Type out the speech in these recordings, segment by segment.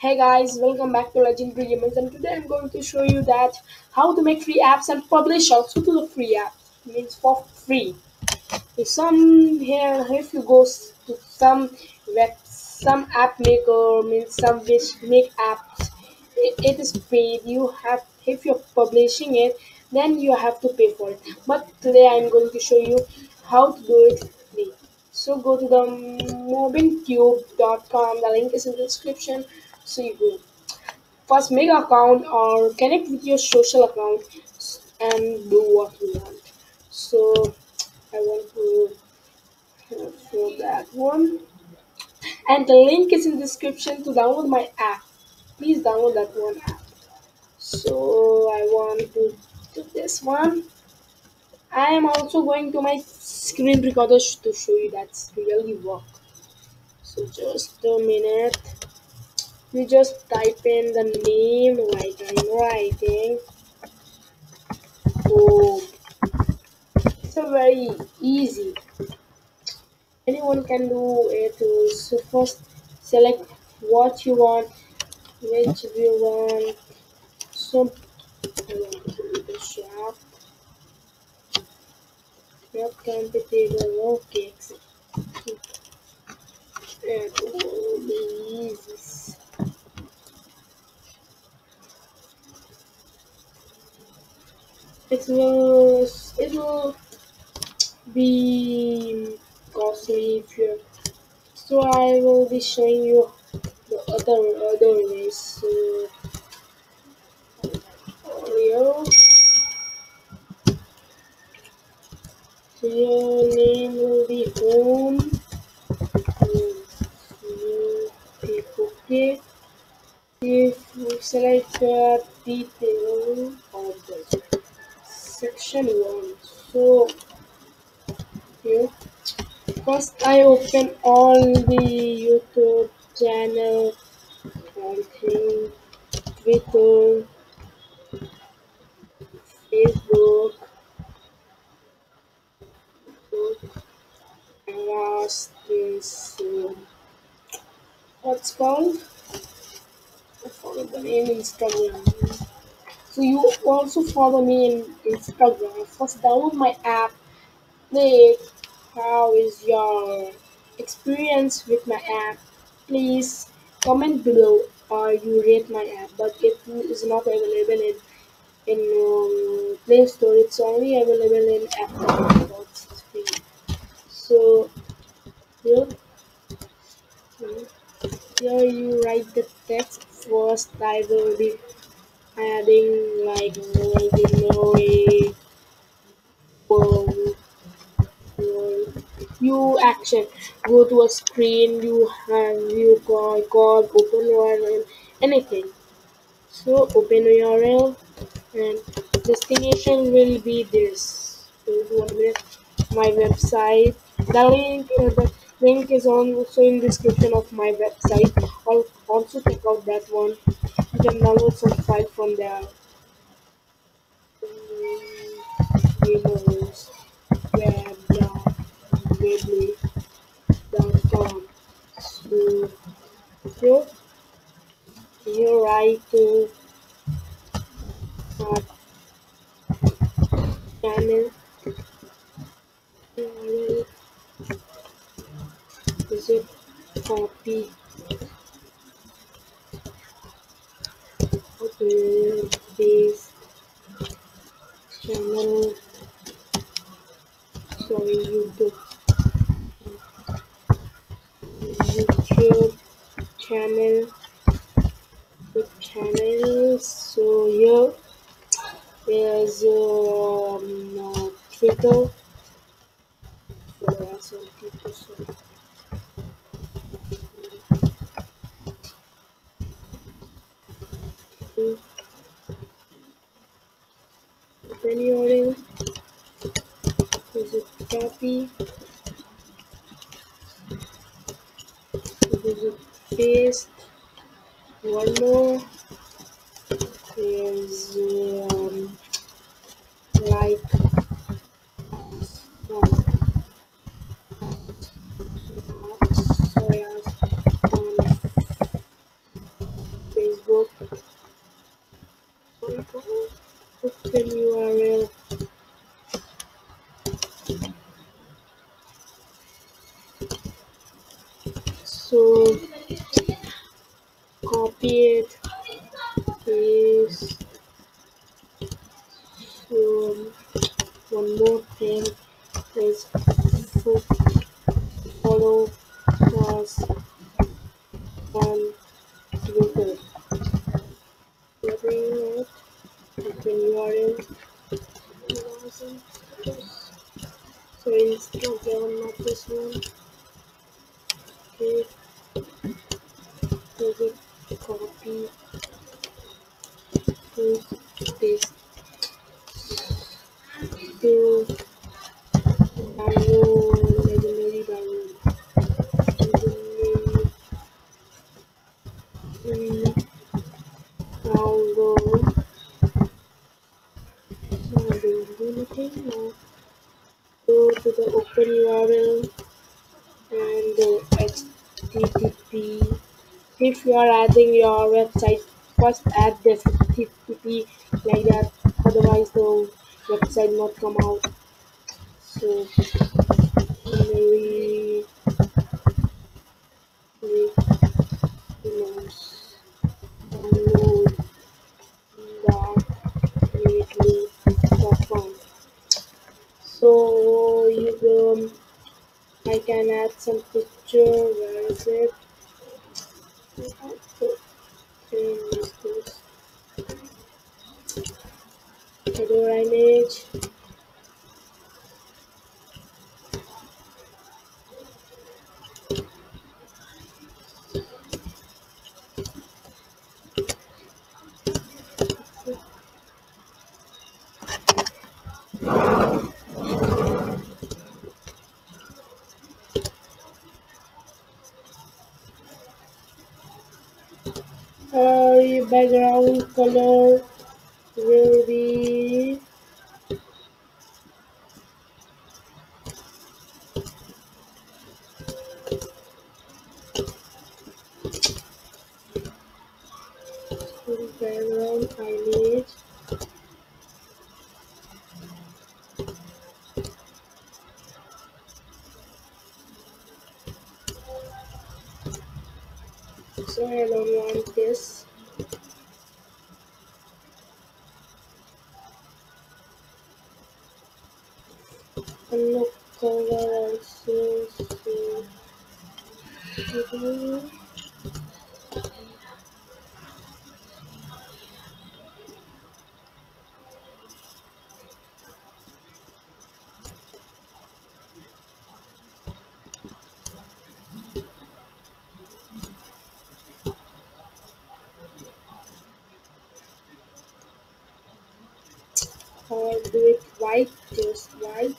Hey guys, welcome back to Legendary Gamers, and today I'm going to show you that how to make free apps and publish also to the free app, means for free. If you go to some app maker, means some which make apps, it is paid. If you're publishing it, then you have to pay for it. But today I'm going to show you how to do it free. So go to the mobincube.com. The link is in the description. So you go first, make an account or connect with your social account and do what you want. So I want to show that one, and the link is in the description to download my app. Please download that one app. So I want to do this one. I am also going to my screen recorder to show you that's really work. So just a minute. You just type in the name like I'm writing. Oh, it's a very easy. Anyone can do it. So first select what you want, which you want. So I want to do the shop. Not compatible. Okay, it will be easy. It will be costly if you. So I will be showing you the other ways. So Oreo. So your name will be home. You click OK. If you select the detail of the section 1, so here first I open all the YouTube channel, all thing, Twitter, Facebook, and last is what's called, I forgot the name, Instagram. So you also follow me in Instagram. First download my app, play it. How is your experience with my app? Please comment below or you rate my app, but it is not available in Play Store. It's only available in App Store. It's free. So here you write the text first. I will be adding like you action, go to a screen, you have you call open URL, anything. So open URL and destination will be this. My website. The link is also in description of my website. I'll also check out that one. You can download some file from there. Gamers.com. So you write to channel. Is it copy? This channel, sorry, YouTube channel, the channels. So here there's Twitter. Open URL, is it copy, is it paste, one more, is like, Open URL. So copy it, paste. So one more thing is put follow us on Twitter. Copying it. Open URL. So Instagram, not this one. Okay. Copy to paste to download legendary download. So I didn't do anything now. Go to the open URL and the HTTP. If you are adding your website, first add the HTTP like that, otherwise the website not come out. So maybe download.mobincube.com. So you I can add some picture. Where is it? Header image, background color will be background image. So I don't want this. And look over also, so or do it white, just white.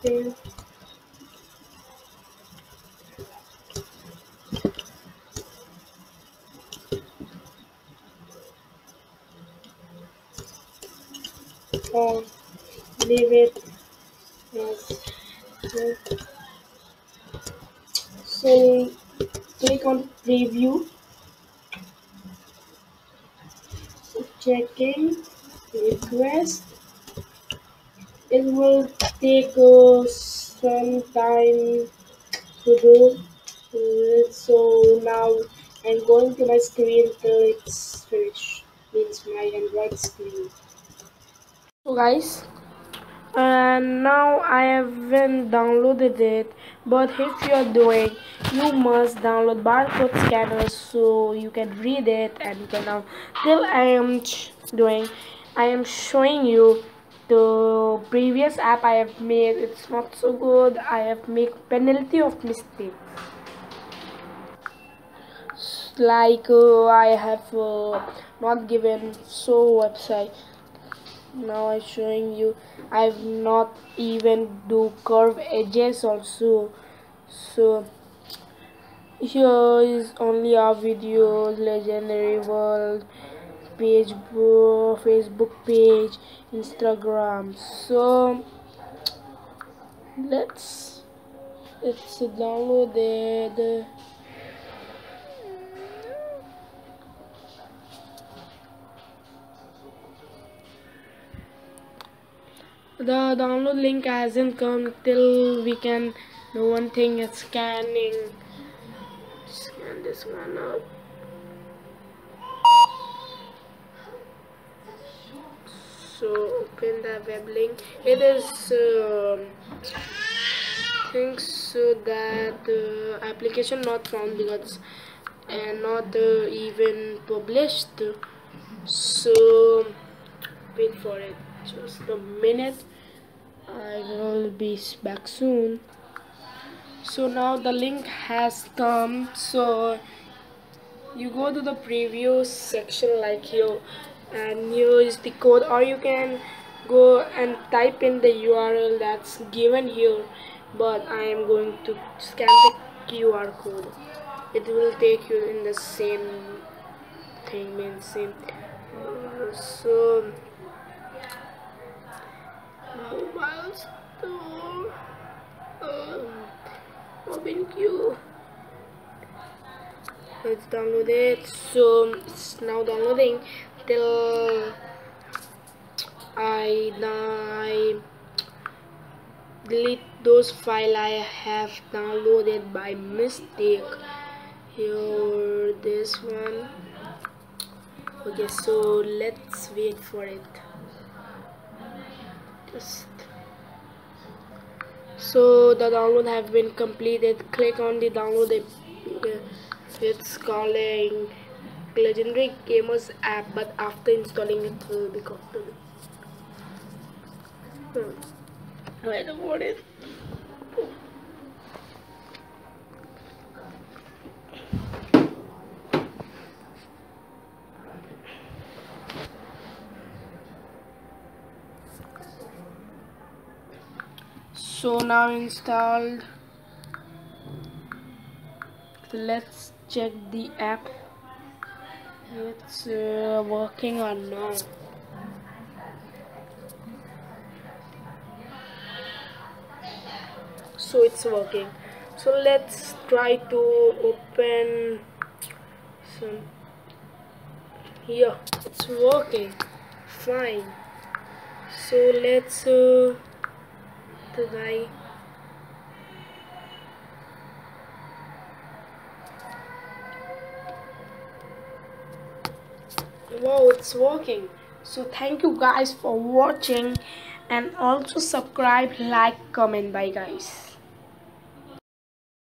Okay. Or leave it as yes. So click on preview. So checking request. It will take some time to do it. So now I'm going to my screen till it's finished, means my Android screen. So guys, and now I haven't downloaded it, but if you're doing, you must download barcode scanner so you can read it and you can download. Till I am showing you the previous app I have made. It's not so good. I have made penalty of mistake. Like I have not given so website. Now I'm showing you. I've not even do curve edges also. So here is only our video legendary world. Page, Facebook page, Instagram. So it's downloaded. the download link hasn't come till we can do one thing. It's scanning. Scan this one up. So open the web link. It is things so that application not found because and not even published. So wait for it. Just a minute. I will be back soon. So now the link has come. So you go to the preview section like here and use the code, or you can go and type in the URL that's given here, but I am going to scan the QR code. It will take you in the same thing, means same. So mobile store, mobincube. Let's download it. So it's now downloading till I delete those files I have downloaded by mistake. Here, this one. Okay, so let's wait for it. So the download have been completed. Click on the download. It's calling Legendary Gamers app, but after installing it will be completed. I don't want it. So now installed. So let's check the app. It's working or not. So it's working. So let's try to open some. Yeah, it's working. Fine. So let's the guy. Wow, it's working. So thank you guys for watching, and also subscribe, like, comment. Bye guys.